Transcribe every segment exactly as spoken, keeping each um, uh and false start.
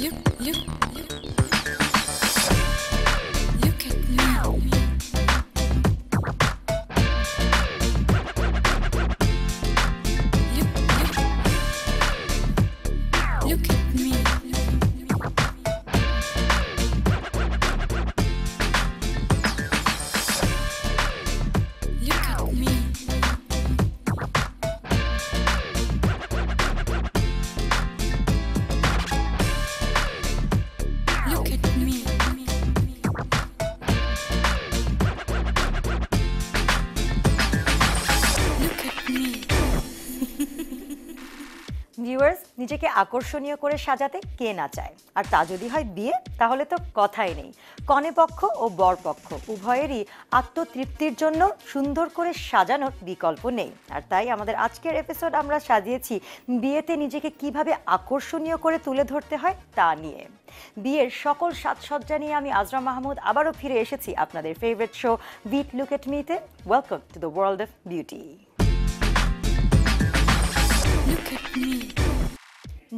Look, look, look. Look at me. Look, look. Look at me. Look at me. Viewers নিজেকে আকর্ষণীয় করে সাজাতে কে না চায় আর তা যদি হয় বিয়ে তাহলে তো কথাই নেই কনে পক্ষ ও বর পক্ষ উভয়েরই আত্মতৃপ্তির জন্য সুন্দর করে সাজানোর বিকল্প নেই আর তাই আমাদের আজকের এপিসোড আমরা সাজিয়েছি বিয়েতে নিজেকে কিভাবে আকর্ষণীয় করে তুলে ধরতে হয় তা নিয়ে বিয়ের সকল সাজসজ্জা নিয়ে আমি আজরা মাহমুদ আবারো ফিরে এসেছি আপনাদের favourite show ভিট look at me তে welcome to the world of beauty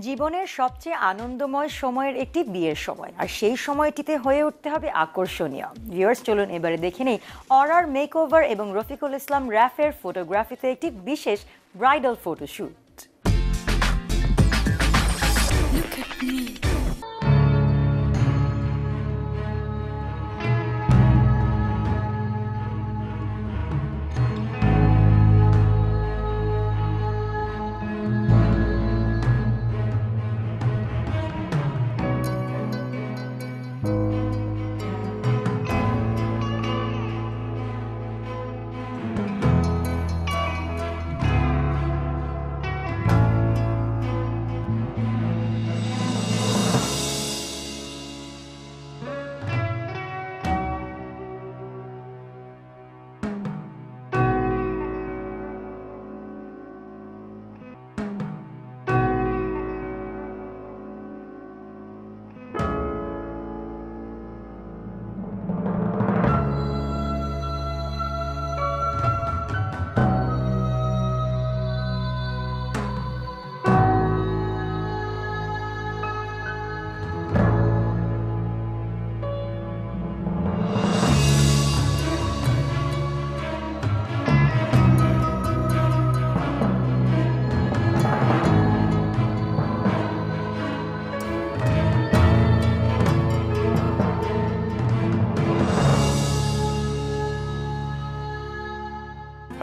জীবনের সবচেয়ে আনন্দময় সময়ের একটি বিয়ের সময় আর সেই সময়টিতে হয়ে উঠতে হবে আকর্ষণীয় ভিউয়ার্স চলুন এবারে দেখে নেই অরার মেকওভার এবং রফিকুল ইসলাম রাফের ফটোগ্রাফিতে একটি বিশেষ ব্রাইডাল ফটোশুট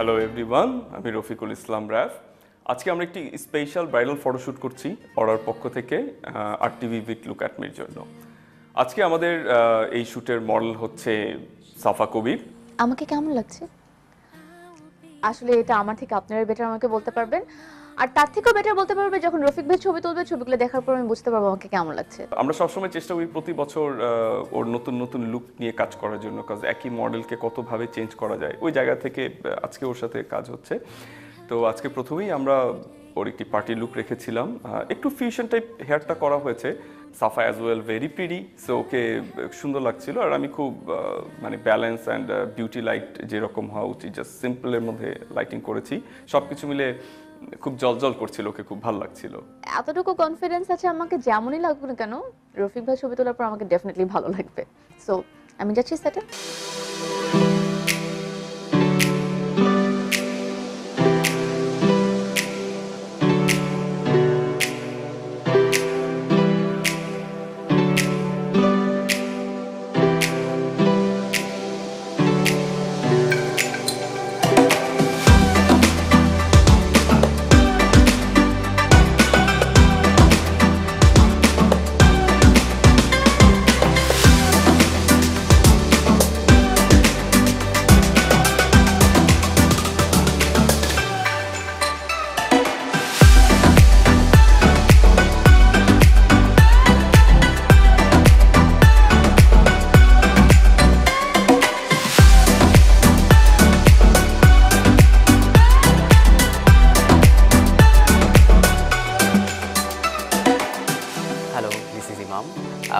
हेलो एवरीवन आमी रफिकुल इस्लाम राफ आज के आमरा एकटी स्पेशल ब्राइडल फोटोशूट करछि अरार पक्ष थेके आर टीवी विट लुक एट मीर जोन्नो आज के आमादेर एई शूटेर मॉडल होच्छे साफा कबीर आमाके केमन लागछे आसले एटा आमार थेके आपनारा बेटार आमाके बोलते पारबेन আর তার থেকেও বেটার বলতে পারবে যখন রফিক ভাই ছবি তুলবে ছবিগুলো দেখার পর আমি বুঝতে পারবো আমাকে কেমন লাগছে আমরা সব সময় চেষ্টা করি প্রতি বছর ওর নতুন নতুন লুক নিয়ে কাজ করার জন্য কারণ একই মডেলকে কতভাবে চেঞ্জ করা যায় ওই জায়গা থেকে আজকে ওর সাথে কাজ হচ্ছে তো আজকে প্রথমেই আমরা ওর একটি পার্টি লুক রেখেছিলাম একটু ফিউশন টাইপ হেয়ারটা করা হয়েছে Safa as well very pretty so okay সুন্দর লাগছিল আর আমি খুব মানে ব্যালেন্স অ্যান্ড বিউটি লাইট যেরকম হওয়া উচিত জাস্ট সিম্পলের মধ্যে লাইটিং করেছি সব কিছু মিলে খুব জলজল করছিল ওকে খুব ভালো লাগছিল এতটুকু কনফিডেন্স আছে আমাকে যেমনই লাগুক না কেন রফিক ভাই ছবি তোলার পর আমাকে ডেফিনেটলি ভালো লাগবে সো আমি যাচ্ছি সেটে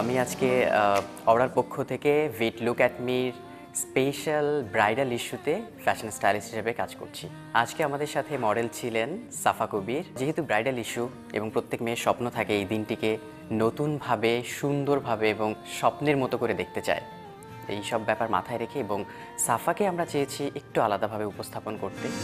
আমি আজকে অরার পক্ষ থেকে ভিট লুক এট মির स्पेशल ब्राइडल इश्यूते फैशन स्टाइलिस्ट हिसेबे काज करछि। आज के आमादेर साथे मडेल छिलेन साफा कबिर। जेहेतु ब्राइडल इश्यू एवं प्रत्येक मेयेर स्वप्न थाके एई दिनटिके नतूनभावे सुंदरभावे एवं स्वप्नेर मतो करे देखते चाय, एई सब ब्यापार माथाय रेखे एवं साफाके आमरा चेयेछि एकटु आलादाभावे उपस्थापन करते।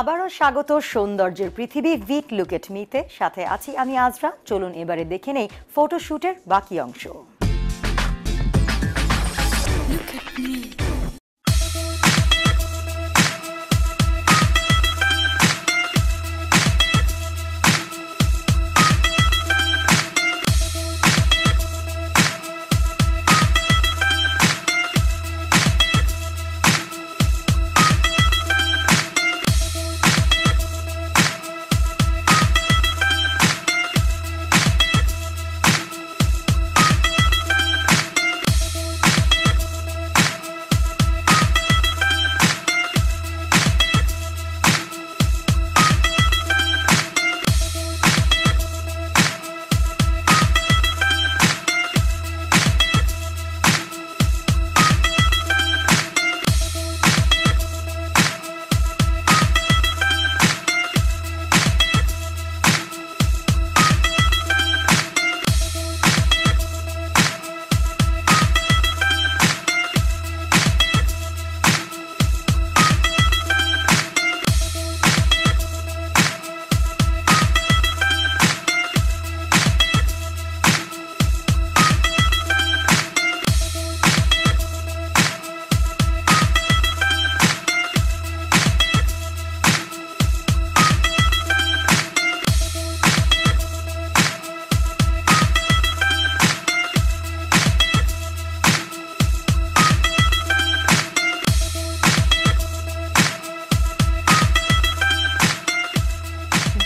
आबारो स्वागत सौंदर्य पृथ्वी वीट लुक एट मी ते साथे आछि आमी आजरा। चलुन एबारे देखे नेई फोटोशूटेर बाकी अंश।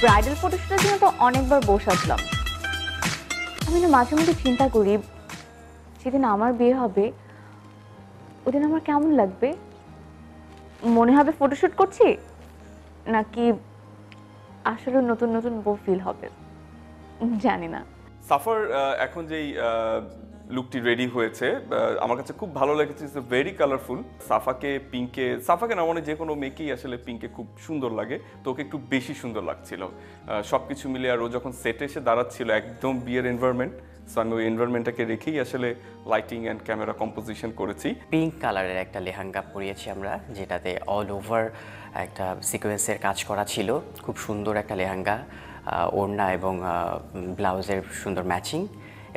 ব্রাইডাল ফটোশুটের জন্য তো অনেকবার বসাছিলাম। আমি না মাঝে মাঝে চিন্তা করি যেদিন আমার বিয়ে হবে ওদিন আমার কেমন লাগবে, মনে হবে ফটোশুট করছি নাকি আসলে নতুন নতুন বউ ফিল হবে, জানি না। সাফার এখন যেই লুকটি রেডি হয়েছে আমার কাছে খুব ভালো লেগেছে। It's very colourful. সাফাকে পিঙ্কে সাফাকে না মানে যে কোনো মেয়েকেই আসলে পিঙ্কে খুব সুন্দর লাগে, তো ওকে একটু বেশি সুন্দর লাগছিল সব কিছু মিলে। আর ও যখন সেটে এসে দাঁড়াচ্ছিল একদম বিয়ের এনভায়রনমেন্ট, সো আমি ওই এনভায়রনমেন্টটাকে রেখেই আসলে লাইটিং অ্যান্ড ক্যামেরা কম্পোজিশন করেছি। পিঙ্ক কালারের একটা লেহেঙ্গা পরিয়েছি আমরা, যেটাতে অল ওভার একটা সিকোয়েন্সের কাজ করা ছিল। খুব সুন্দর একটা লেহেঙ্গা, ওড়না এবং ব্লাউজের সুন্দর ম্যাচিং,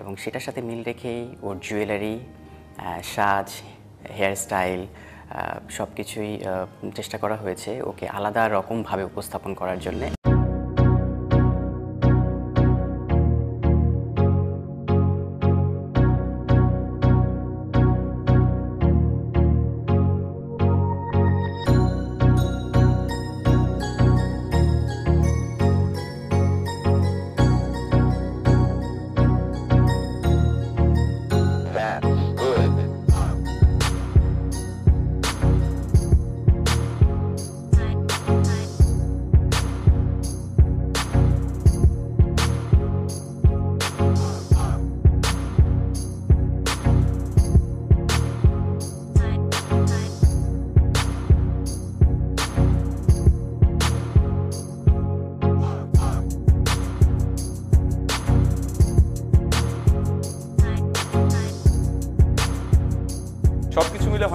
এবং সেটার সাথে মিল রেখেই ওর জুয়েলারি, সাজ, হেয়ারস্টাইল সব কিছুই চেষ্টা করা হয়েছে ওকে আলাদা রকমভাবে উপস্থাপন করার জন্যে।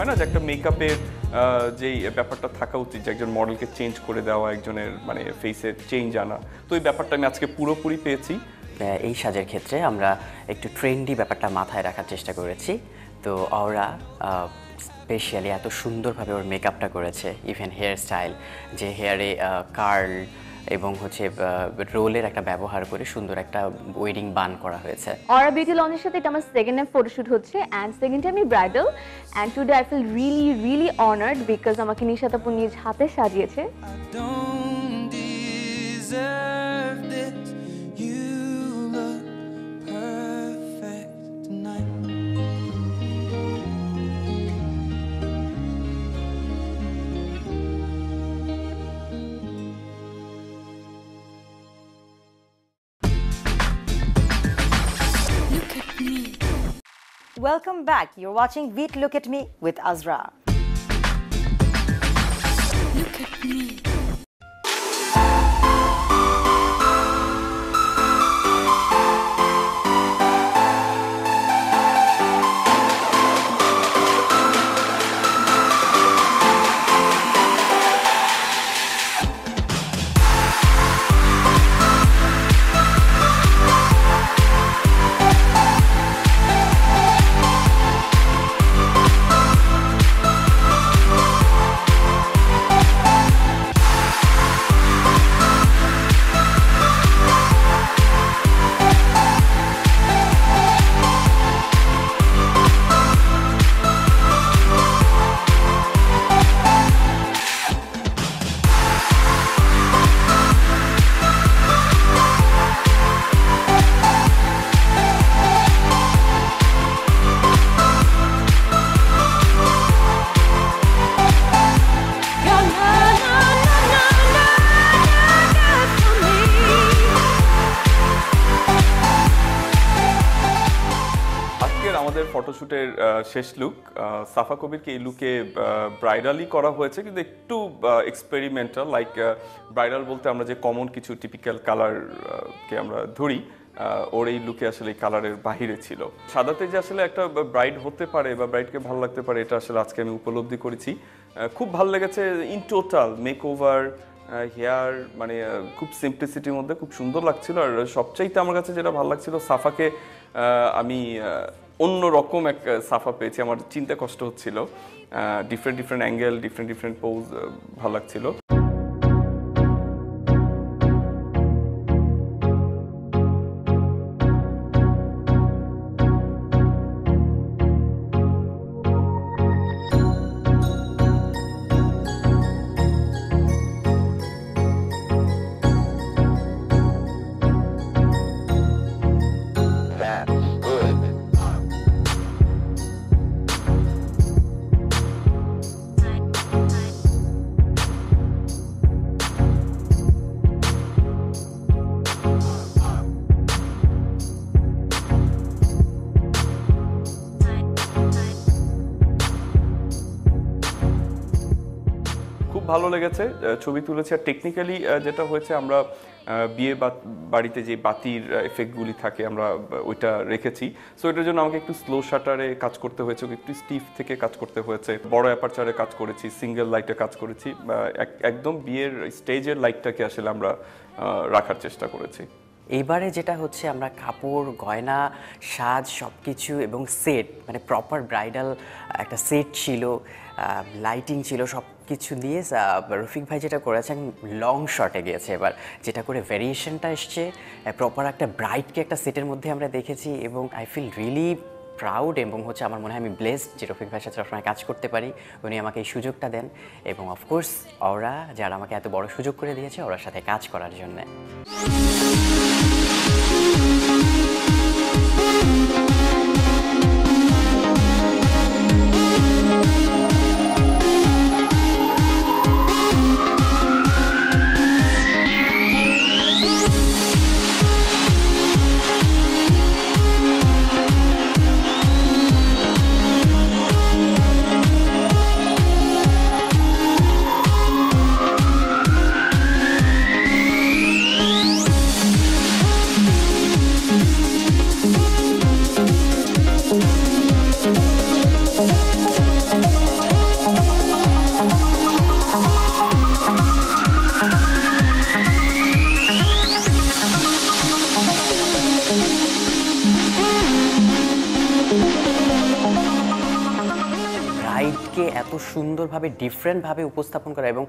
হয় না যে একটা মেকআপের যেই ব্যাপারটা থাকা উচিত যে একজন মডেলকে চেঞ্জ করে দেওয়া, একজনের মানে ফেসে চেঞ্জ আনা, তো এই ব্যাপারটা আমি আজকে পুরোপুরি পেয়েছি। এই সাজের ক্ষেত্রে আমরা একটু ট্রেন্ডি ব্যাপারটা মাথায় রাখার চেষ্টা করেছি। তো ওরা স্পেশালি এত সুন্দরভাবে ওর মেকআপটা করেছে, ইভেন হেয়ার স্টাইল যে হেয়ারে কার্ল এবং হচ্ছে রোলের একটা ব্যবহার করে সুন্দর একটা ওয়েডিং বান করা হয়েছে। অরা বিউটি লঞ্চের সাথে এটা আমার সেকেন্ড টাইম ফটোশুট হচ্ছে অ্যান্ড সেকেন্ড টাইম আমি bridal, and today I feel really really honoured because আমাকে নিশাত আপু নিজ হাতে সাজিয়েছে। Welcome back. You're watching VEET Look at Me with Azra. Look at me. ফটোশুটের শেষ লুক সাফা কবিরকে এই লুকে ব্রাইডালি করা হয়েছে, কিন্তু একটু এক্সপেরিমেন্টাল। লাইক ব্রাইডাল বলতে আমরা যে কমন কিছু টিপিক্যাল কালারকে আমরা ধরি, ওর এই লুকে আসলে কালারের বাহিরে ছিল। সাদাতে যে আসলে একটা ব্রাইড হতে পারে বা ব্রাইডকে ভালো লাগতে পারে, এটা আসলে আজকে আমি উপলব্ধি করেছি। খুব ভালো লেগেছে ইন টোটাল মেকওভার, হেয়ার, মানে খুব সিম্পলিসিটির মধ্যে খুব সুন্দর লাগছিল। আর সবচাইতে আমার কাছে যেটা ভালো লাগছিল, সাফাকে আমি অন্যরকম এক সাফা পেয়েছি। আমার চিন্তা কষ্ট হচ্ছিল, different different angle, different different pose ভালো লাগছিল। ভালো লেগেছে, ছবি তুলেছি। আর টেকনিক্যালি যেটা হয়েছে, আমরা বিয়ে বাড়িতে যে বাতির এফেক্টগুলি থাকে আমরা ওইটা রেখেছি। সো এটার জন্য আমাকে একটু স্লো শাটারে কাজ করতে হয়েছে, একটু স্টিফ থেকে কাজ করতে হয়েছে। বড় অ্যাপারচারে কাজ করেছি, সিঙ্গেল লাইটে কাজ করেছি, একদম বিয়ের স্টেজের লাইটটাকে আসলে আমরা রাখার চেষ্টা করেছি। এবারে যেটা হচ্ছে, আমরা কাপড়, গয়না, সাজ সব কিছু এবং সেট, মানে প্রপার ব্রাইডাল একটা সেট ছিল, লাইটিং ছিল, সব কিছু দিয়ে রফিক ভাই যেটা করেছেন লং শটে গিয়েছে এবার, যেটা করে ভ্যারিয়েশনটা এসছে প্রপার। একটা ব্রাইডকে একটা সেটের মধ্যে আমরা দেখেছি এবং আই ফিল রিয়েলি প্রাউড এবং হচ্ছে আমার মনে হয় আমি ব্লেসড যে রফিক ভাইয়ের সাথে সবসময় কাজ করতে পারি, উনি আমাকে এই সুযোগটা দেন। এবং অফকোর্স ওরা যারা আমাকে এত বড় সুযোগ করে দিয়েছে ওরার সাথে কাজ করার জন্যে। জিনিসকে এত সুন্দরভাবে ডিফারেন্টভাবে উপস্থাপন করা এবং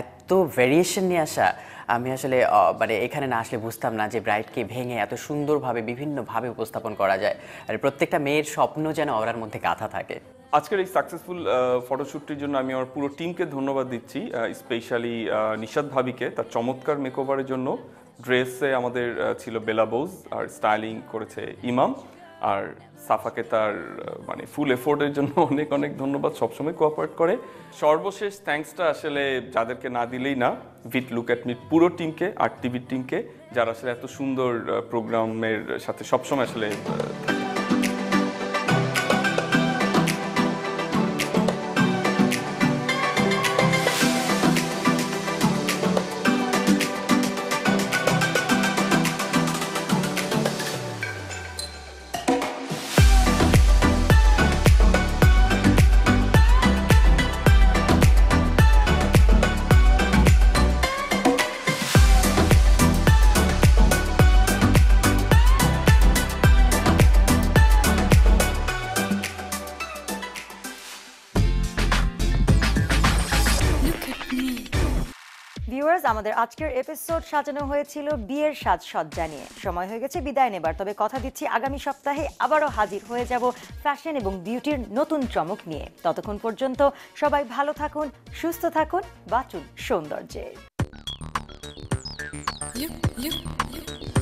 এত ভেরিয়েশন নিয়ে আসা, আমি আসলে মানে এখানে না আসলে বুঝতাম না যে ব্রাইডকে ভেঙে এত সুন্দরভাবে বিভিন্নভাবে উপস্থাপন করা যায়। আর প্রত্যেকটা মেয়ের স্বপ্ন যেন ওরার মধ্যে গাঁথা থাকে। আজকের এই সাকসেসফুল ফটোশ্যুটটির জন্য আমি আমার পুরো টিমকে ধন্যবাদ দিচ্ছি, স্পেশালি নিশাদ ভাবিকে তার চমৎকার মেকওভারের জন্য। ড্রেসে আমাদের ছিল বেলা বোস, আর স্টাইলিং করেছে ইমাম, আর সাফাকে তার মানে ফুল এফোর্টের জন্য অনেক অনেক ধন্যবাদ, সবসময় কোঅপারেট করে। সর্বশেষ থ্যাঙ্কসটা আসলে যাদেরকে না দিলেই না, ভিট লুক অ্যাট মি পুরো টিমকে, আর টিভির টিমকে, যারা আসলে এত সুন্দর প্রোগ্রামের সাথে সবসময় আসলে। আমাদের আজকের এপিসোড সাজানো হয়েছিল বিয়ের সাজসজ্জা নিয়ে। সময় হয়ে গেছে বিদায় নেবার, তবে কথা দিচ্ছি আগামী সপ্তাহে আবারও হাজির হয়ে যাব ফ্যাশন এবং বিউটির নতুন চমক নিয়ে। ততক্ষণ পর্যন্ত সবাই ভালো থাকুন, সুস্থ থাকুন, বাঁচুন সৌন্দর্যে।